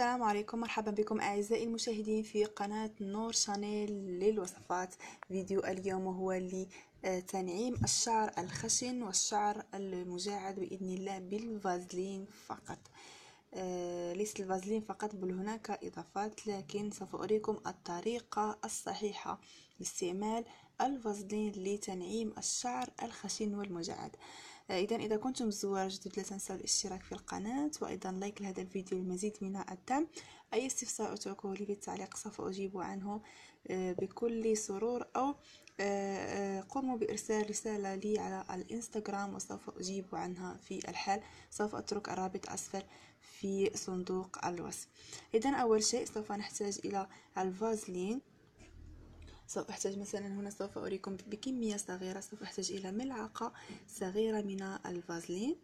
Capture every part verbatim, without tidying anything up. السلام عليكم، مرحبا بكم أعزائي المشاهدين في قناة نور شانيل للوصفات. فيديو اليوم هو لتنعيم الشعر الخشن والشعر المجعد بإذن الله بالفازلين فقط. آه ليس الفازلين فقط بل هناك إضافات، لكن سوف أريكم الطريقة الصحيحة لاستعمال الفازلين لتنعيم الشعر الخشن والمجعد. إذا إذا كنتم زوار جدد لا تنسوا الاشتراك في القناة وأيضا لايك لهذا الفيديو للمزيد من الدعم. أي استفسار اتركوه لي في التعليق سوف أجيب عنه بكل سرور، أو قوموا بإرسال رسالة لي على الإنستغرام وسوف أجيب عنها في الحال. سوف أترك الرابط أسفل في صندوق الوصف. إذا أول شيء سوف نحتاج إلى الفازلين. سوف أحتاج مثلا هنا، سوف أريكم بكمية صغيرة، سوف أحتاج إلى ملعقة صغيرة من الفازلين.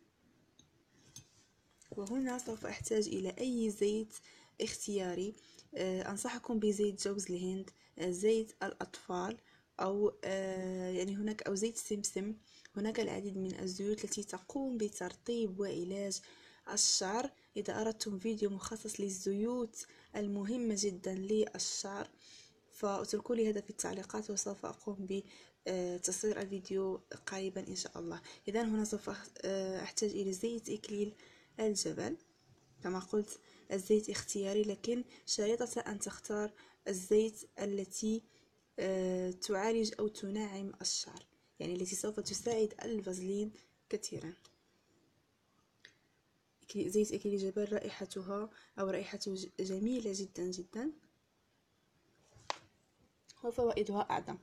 وهنا سوف أحتاج إلى أي زيت اختياري، أه أنصحكم بزيت جوز الهند، أه زيت الأطفال، أو أه يعني هناك أو زيت سمسم. هناك العديد من الزيوت التي تقوم بترطيب وعلاج الشعر. إذا أردتم فيديو مخصص للزيوت المهمة جدا للشعر فاتركوا لي هذا في التعليقات وسوف أقوم بتصوير الفيديو قريبا إن شاء الله. إذا هنا سوف أحتاج إلى زيت إكليل الجبل، كما قلت الزيت اختياري، لكن شريطة أن تختار الزيت التي تعالج أو تنعم الشعر، يعني التي سوف تساعد الفازلين كثيرا. زيت إكليل الجبل رائحتها أو رائحته جميلة جدا جدا، وفوائدها أعظم.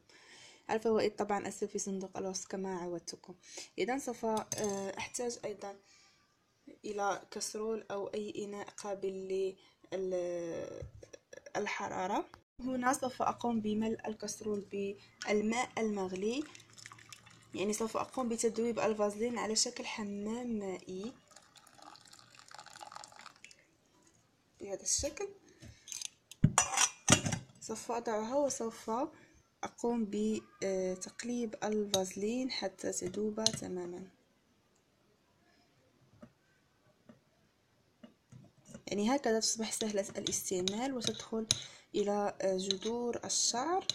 الفوائد طبعا أسفل في صندوق الوصف كما عودتكم. إذا سوف أحتاج أيضا إلى كسرول أو أي إناء قابل للحرارة. هنا سوف أقوم بملء الكسرول بالماء المغلي، يعني سوف أقوم بتذويب الفازلين على شكل حمام مائي بهذا الشكل. سوف أضعها وسوف أقوم بتقليب الفازلين حتى تذوب تماما. يعني هكذا تصبح سهلة الاستعمال وتدخل إلى جذور الشعر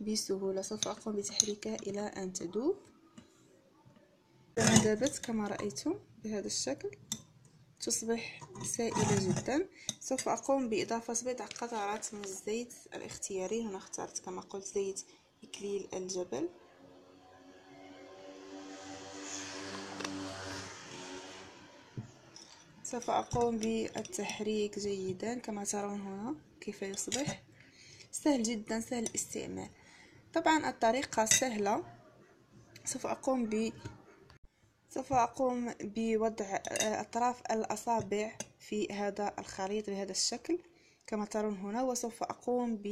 بسهولة. سوف أقوم بتحريكها إلى أن تذوب. ذابت كما رأيتم بهذا الشكل، تصبح سائلة جدا. سوف أقوم بإضافة بضع قطرات من الزيت الاختياري. هنا اخترت كما قلت زيت إكليل الجبل. سوف أقوم بالتحريك جيدا كما ترون هنا كيف يصبح. سهل جدا، سهل الاستعمال. طبعا الطريقة سهلة. سوف أقوم ب سوف أقوم بوضع أطراف الأصابع في هذا الخليط بهذا الشكل كما ترون هنا، وسوف أقوم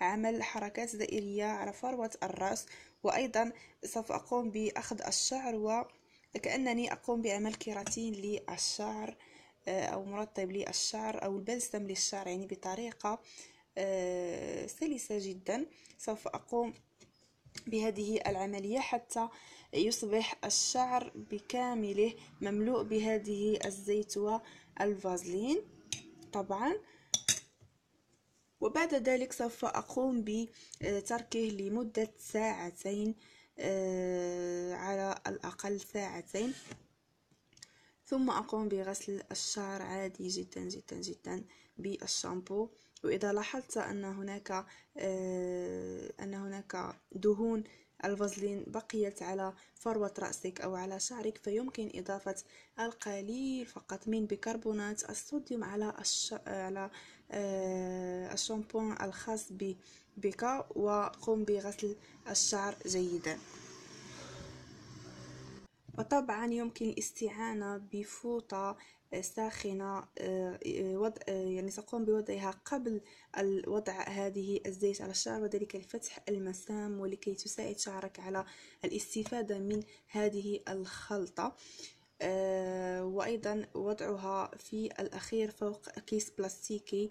بعمل حركات دائرية على فروة الرأس. وأيضا سوف أقوم بأخذ الشعر وكأنني أقوم بعمل كيراتين للشعر أو مرطب للشعر أو البلسم للشعر، يعني بطريقة سلسة جدا. سوف أقوم بهذه العملية حتى يصبح الشعر بكامله مملوء بهذه الزيت والفازلين طبعا. وبعد ذلك سوف أقوم بتركه لمدة ساعتين على الأقل، ساعتين، ثم أقوم بغسل الشعر عادي جدا جدا جدا بالشامبو. وإذا لاحظت أن هناك أن هناك دهون الفازلين بقيت على فروة رأسك أو على شعرك، فيمكن إضافة القليل فقط من بيكربونات الصوديوم على الش... على الشامبو الخاص بك، وقم بغسل الشعر جيدا. وطبعا يمكن الاستعانة بفوطة ساخنة، وضع يعني سأقوم بوضعها قبل وضع هذه الزيت على الشعر، وذلك لفتح المسام ولكي تساعد شعرك على الاستفادة من هذه الخلطة. وأيضا وضعها في الأخير فوق كيس بلاستيكي،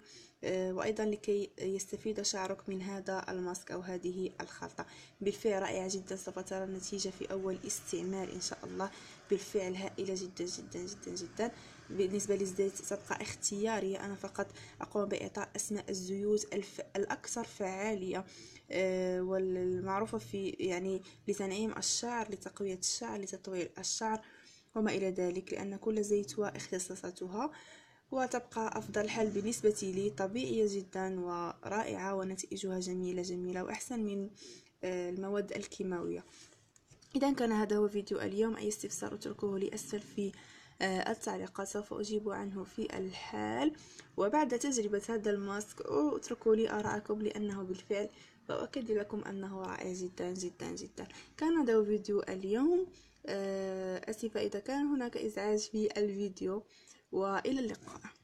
وأيضا لكي يستفيد شعرك من هذا الماسك أو هذه الخلطة. بالفعل رائعة جدا، سوف ترى النتيجة في أول استعمال إن شاء الله، بالفعل هائلة جدا جدا جدا جدا. بالنسبة للزيت ستبقى اختيارية، أنا فقط أقوم بإعطاء أسماء الزيوت الأكثر فعالية والمعروفة في يعني لتنعيم الشعر، لتقوية الشعر، لتطوير الشعر وما إلى ذلك، لأن كل زيت واختصاصاتها. وتبقى أفضل حل بالنسبة لي، طبيعية جدا ورائعة ونتائجها جميلة جميلة وأحسن من المواد الكيماوية. إذا كان هذا هو فيديو اليوم، أي استفسار اتركوه لي أسفل في التعليقات، سوف أجيب عنه في الحال. وبعد تجربة هذا الماسك اتركوا لي آراءكم، لأنه بالفعل وأؤكد لكم أنه رائع جدا جدا جدا. كان هذا هو فيديو اليوم، أسفة إذا كان هناك إزعاج في الفيديو، وإلى اللقاء.